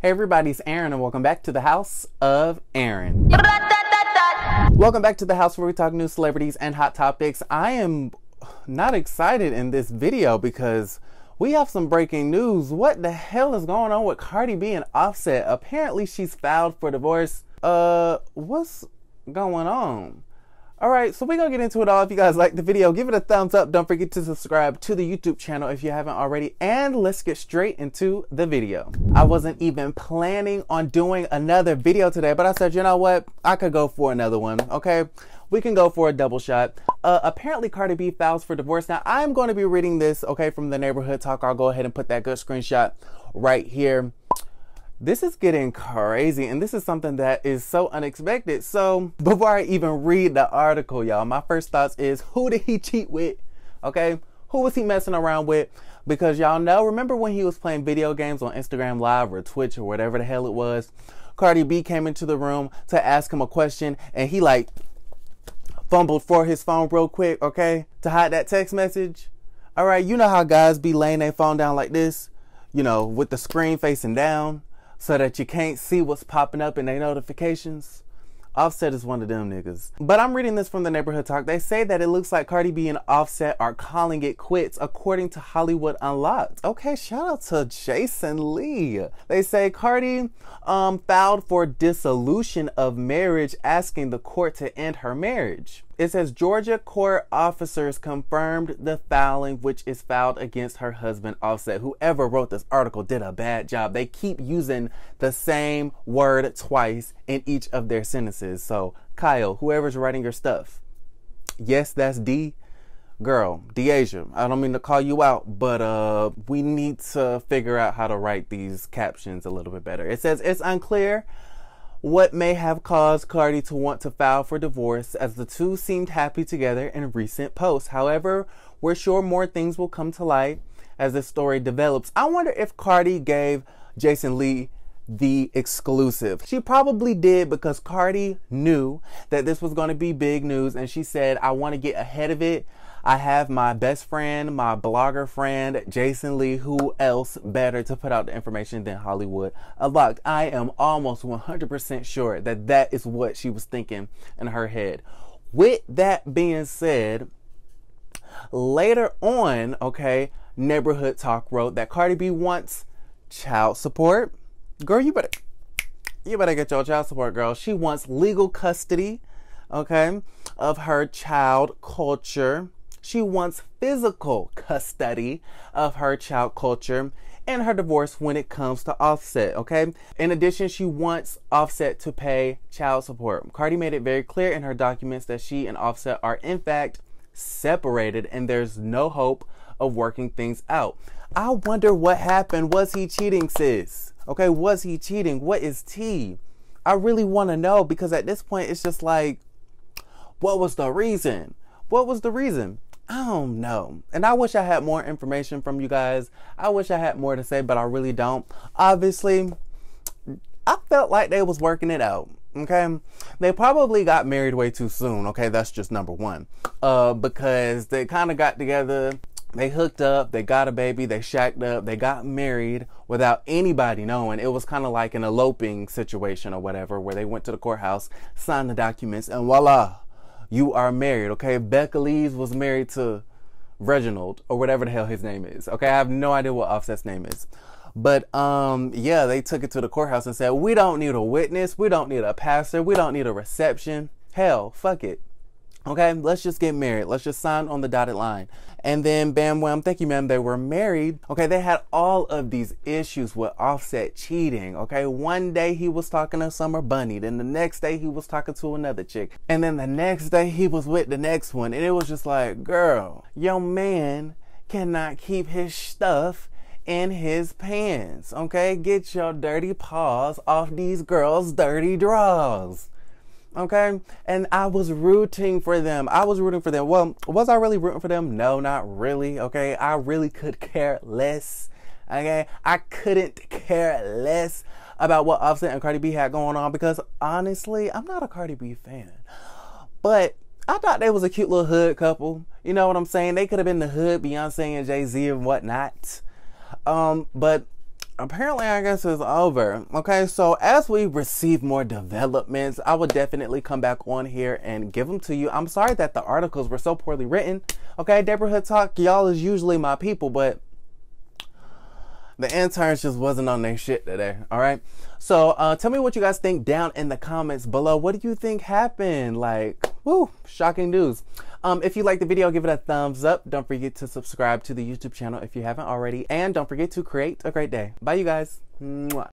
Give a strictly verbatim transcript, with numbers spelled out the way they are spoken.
Hey everybody, it's Aaron and welcome back to the House of Aaron. Welcome back to the house where we talk news, celebrities, and hot topics. I am not excited in this video because we have some breaking news. What the hell is going on with Cardi B and Offset? Apparently she's filed for divorce. Uh, what's going on? Alright, so we're going to get into it all. If you guys like the video, give it a thumbs up. Don't forget to subscribe to the YouTube channel if you haven't already. And let's get straight into the video. I wasn't even planning on doing another video today, but I said, you know what? I could go for another one, okay? We can go for a double shot. Uh, apparently, Cardi B files for divorce. Now, I'm going to be reading this, okay, from the Neighborhood Talk. I'll go ahead and put that good screenshot right here. This is getting crazy, and this is something that is so unexpected. So before I even read the article, y'all, my first thoughts is, who did he cheat with? Okay, who was he messing around with? Because y'all know, remember when he was playing video games on Instagram Live or Twitch or whatever the hell it was? Cardi B came into the room to ask him a question, and he like fumbled for his phone real quick, okay, to hide that text message. All right, you know how guys be laying their phone down like this, you know, with the screen facing down, so that you can't see what's popping up in their notifications. Offset is one of them niggas. But I'm reading this from the Neighborhood Talk. They say that it looks like Cardi B and Offset are calling it quits, according to Hollywood Unlocked. Okay, shout out to Jason Lee. They say Cardi um, filed for dissolution of marriage, asking the court to end her marriage. It says Georgia court officers confirmed the filing, which is filed against her husband Offset. Whoever wrote this article did a bad job. They keep using the same word twice in each of their sentences. So Kyle, whoever's writing your stuff, yes, that's D. Girl, DeAsia, I don't mean to call you out, but uh, we need to figure out how to write these captions a little bit better. It says it's unclear what may have caused Cardi to want to file for divorce, as the two seemed happy together in recent posts. However, we're sure more things will come to light as this story develops. I wonder if Cardi gave Jason Lee the exclusive. She probably did, because Cardi knew that this was going to be big news, and she said, I want to get ahead of it. I have my best friend, my blogger friend, Jason Lee. Who else better to put out the information than Hollywood Unlocked? I am almost one hundred percent sure that that is what she was thinking in her head. With that being said, later on, okay, Neighborhood Talk wrote that Cardi B wants child support. Girl, you better, you better get your child support, girl. She wants legal custody, okay, of her child culture. She wants physical custody of her child culture and her divorce when it comes to Offset, okay? In addition, she wants Offset to pay child support. Cardi made it very clear in her documents that she and Offset are, in fact, separated, and there's no hope of working things out. I wonder what happened. Was he cheating, sis? Okay, was he cheating? What is tea? I really want to know, because at this point, it's just like, what was the reason? What was the reason? I don't know. And I wish I had more information from you guys. I wish I had more to say, but I really don't. Obviously, I felt like they was working it out, okay? They probably got married way too soon, okay? That's just number one. Uh, because they kind of got together, they hooked up, they got a baby, they shacked up, they got married without anybody knowing. It was kind of like an eloping situation or whatever, where they went to the courthouse, signed the documents, and voila, you are married, okay? Becca Lees was married to Reginald, or whatever the hell his name is, okay? I have no idea what Offset's name is. But, um, yeah, they took it to the courthouse and said, we don't need a witness, we don't need a pastor, we don't need a reception. Hell, fuck it, okay? Let's just get married. Let's just sign on the dotted line. And then, bam, wham, thank you, ma'am, they were married. Okay, they had all of these issues with Offset cheating, okay? One day he was talking to Summer Bunny, then the next day he was talking to another chick, and then the next day he was with the next one, and it was just like, girl, your man cannot keep his stuff in his pants, okay? Get your dirty paws off these girls' dirty drawers. Okay, and I was rooting for them. I was rooting for them. Well, was I really rooting for them? No, not really. Okay, I really could care less. Okay, I couldn't care less about what Offset and Cardi B had going on, because honestly, I'm not a Cardi B fan. But I thought they was a cute little hood couple. You know what I'm saying? They could have been the hood Beyonce and Jay-Z and whatnot. Um, but apparently I guess it's over. Okay, so as we receive more developments, I will definitely come back on here and give them to you. I'm sorry that the articles were so poorly written. Okay, Neighborhood Talk, y'all is usually my people, but the interns just wasn't on their shit today, all right? So uh, tell me what you guys think down in the comments below. What do you think happened? Like, woo, shocking news. Um, if you like the video, give it a thumbs up. Don't forget to subscribe to the YouTube channel if you haven't already. And don't forget to create a great day. Bye, you guys. Mwah.